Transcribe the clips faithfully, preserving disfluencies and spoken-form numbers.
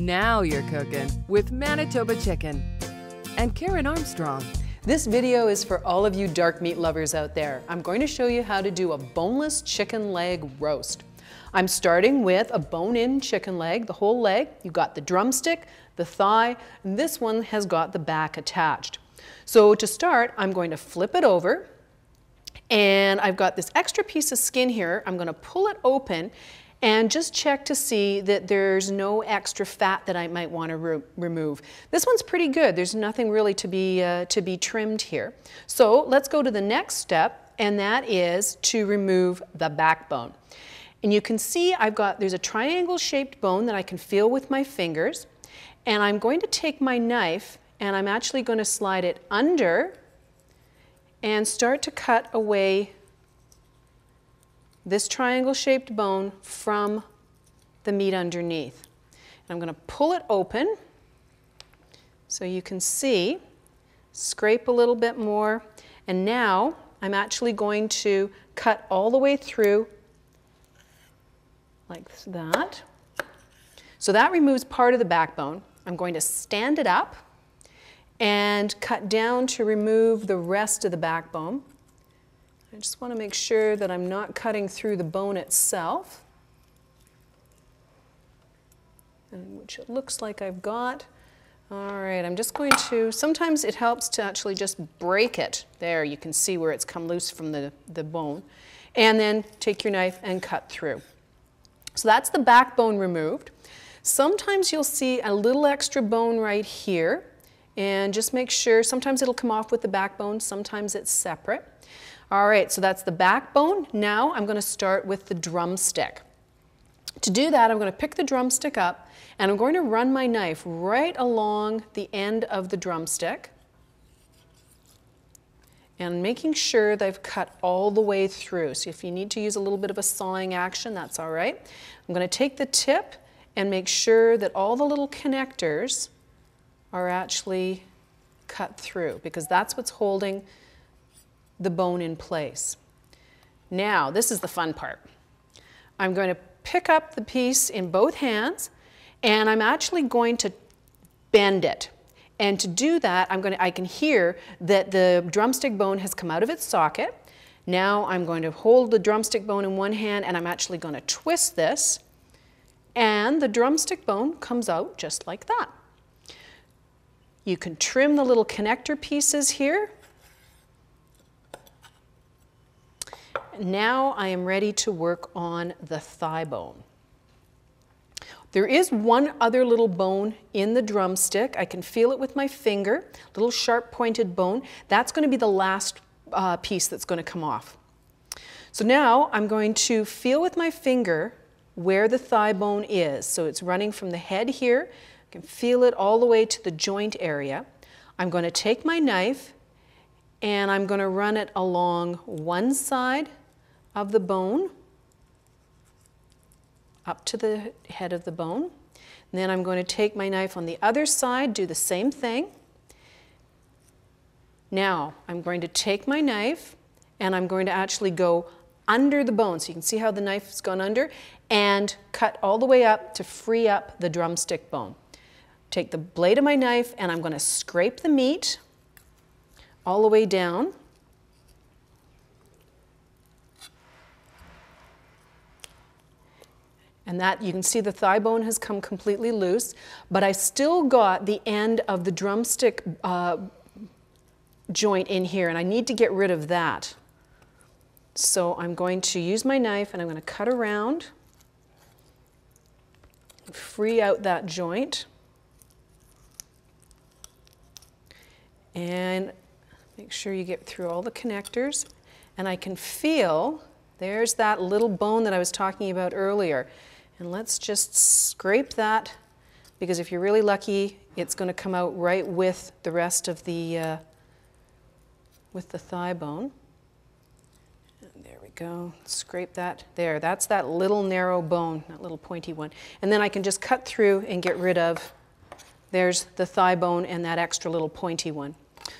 Now you're cooking with Manitoba Chicken and Karen Armstrong. This video is for all of you dark meat lovers out there. I'm going to show you how to do a boneless chicken leg roast. I'm starting with a bone-in chicken leg, the whole leg. You've got the drumstick, the thigh, and this one has got the back attached. So to start, I'm going to flip it over, and I've got this extra piece of skin here. I'm going to pull it open and just check to see that there's no extra fat that I might want to re remove. This one's pretty good. There's nothing really to be, uh, to be trimmed here. So let's go to the next step, and that is to remove the backbone. And you can see I've got, there's a triangle-shaped bone that I can feel with my fingers. And I'm going to take my knife, and I'm actually going to slide it under and start to cut away this triangle-shaped bone from the meat underneath. And I'm going to pull it open so you can see, scrape a little bit more, and now I'm actually going to cut all the way through like that. So that removes part of the backbone. I'm going to stand it up and cut down to remove the rest of the backbone. I just want to make sure that I'm not cutting through the bone itself, and which it looks like I've got. All right, I'm just going to, sometimes it helps to actually just break it. There, you can see where it's come loose from the, the bone. And then take your knife and cut through. So that's the backbone removed. Sometimes you'll see a little extra bone right here, and just make sure, sometimes it'll come off with the backbone, sometimes it's separate. All right, so that's the backbone. Now I'm going to start with the drumstick. To do that, I'm going to pick the drumstick up, and I'm going to run my knife right along the end of the drumstick, and making sure that I've cut all the way through. So if you need to use a little bit of a sawing action, that's all right. I'm going to take the tip and make sure that all the little connectors are actually cut through, because that's what's holding the bone in place. Now, this is the fun part. I'm going to pick up the piece in both hands, and I'm actually going to bend it. And to do that, I'm going to, I can hear that the drumstick bone has come out of its socket. Now I'm going to hold the drumstick bone in one hand, and I'm actually going to twist this, and the drumstick bone comes out just like that. You can trim the little connector pieces here. Now I am ready to work on the thigh bone. There is one other little bone in the drumstick. I can feel it with my finger, little sharp pointed bone. That's going to be the last uh, piece that's going to come off. So now I'm going to feel with my finger where the thigh bone is. So it's running from the head here. I can feel it all the way to the joint area. I'm going to take my knife, and I'm going to run it along one side of the bone up to the head of the bone. And then I'm going to take my knife on the other side, do the same thing. Now I'm going to take my knife, and I'm going to actually go under the bone. So you can see how the knife has gone under, and cut all the way up to free up the drumstick bone. Take the blade of my knife, and I'm going to scrape the meat all the way down. And that, you can see the thigh bone has come completely loose, but I still got the end of the drumstick uh, joint in here, and I need to get rid of that. So I'm going to use my knife, and I'm going to cut around, free out that joint, and make sure you get through all the connectors. And I can feel, there's that little bone that I was talking about earlier. And let's just scrape that, because if you're really lucky, it's going to come out right with the rest of the, uh, with the thigh bone. And there we go. Scrape that. There, that's that little narrow bone, that little pointy one. And then I can just cut through and get rid of, there's the thigh bone and that extra little pointy one.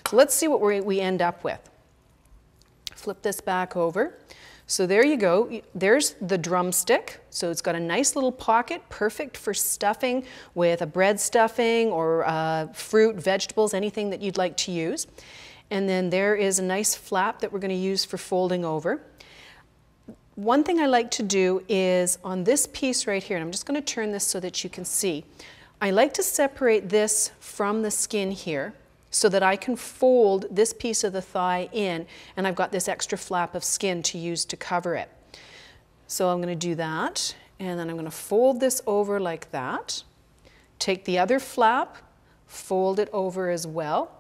So let's see what we end up with. Flip this back over. So there you go, there's the drumstick. So it's got a nice little pocket, perfect for stuffing with a bread stuffing or uh, fruit, vegetables, anything that you'd like to use. And then there is a nice flap that we're going to use for folding over. One thing I like to do is on this piece right here, and I'm just going to turn this so that you can see, I like to separate this from the skin here, so that I can fold this piece of the thigh in, and I've got this extra flap of skin to use to cover it. So I'm going to do that, and then I'm going to fold this over like that. Take the other flap, fold it over as well,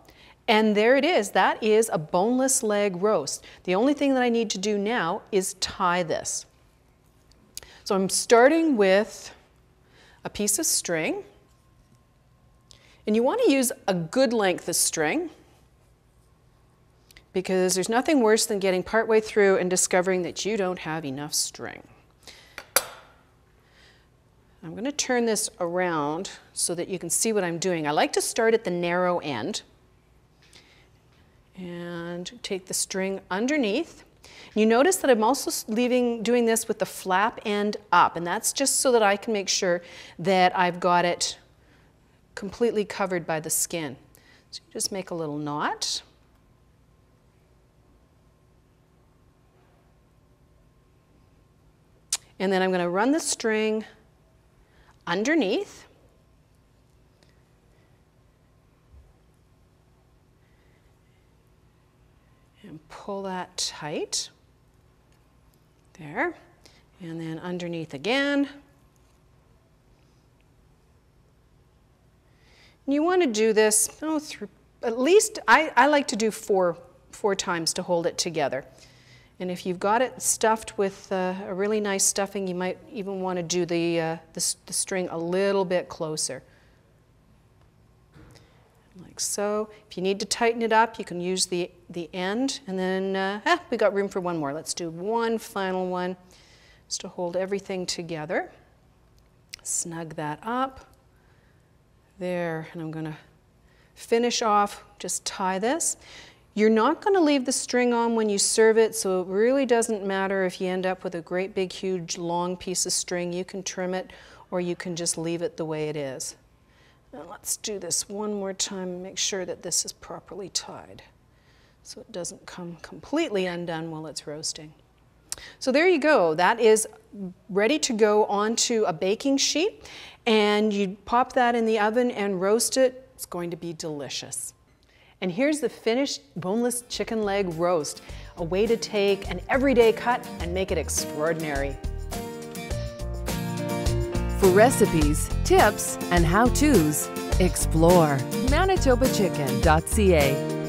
and there it is. That is a boneless leg roast. The only thing that I need to do now is tie this. So I'm starting with a piece of string. And you want to use a good length of string, because there's nothing worse than getting partway through and discovering that you don't have enough string. I'm going to turn this around so that you can see what I'm doing. I like to start at the narrow end and take the string underneath. You notice that I'm also leaving, doing this with the flap end up, and that's just so that I can make sure that I've got it completely covered by the skin. So you just make a little knot. And then I'm going to run the string underneath. And pull that tight. There. And then underneath again. You want to do this oh, through, at least I, I like to do four, four times to hold it together. And if you've got it stuffed with uh, a really nice stuffing, you might even want to do the, uh, the, the string a little bit closer. Like so. If you need to tighten it up, you can use the, the end. And then uh, ah, we got room for one more. Let's do one final one just to hold everything together. Snug that up. There, and I'm going to finish off, just tie this. You're not going to leave the string on when you serve it, so it really doesn't matter if you end up with a great big huge long piece of string. You can trim it, or you can just leave it the way it is. Now let's do this one more time and make sure that this is properly tied so it doesn't come completely undone while it's roasting. So there you go. That is ready to go onto a baking sheet, and you pop that in the oven and roast it. It's going to be delicious. And here's the finished boneless chicken leg roast, a way to take an everyday cut and make it extraordinary. For recipes, tips, and how-tos, explore Manitoba Chicken dot C A.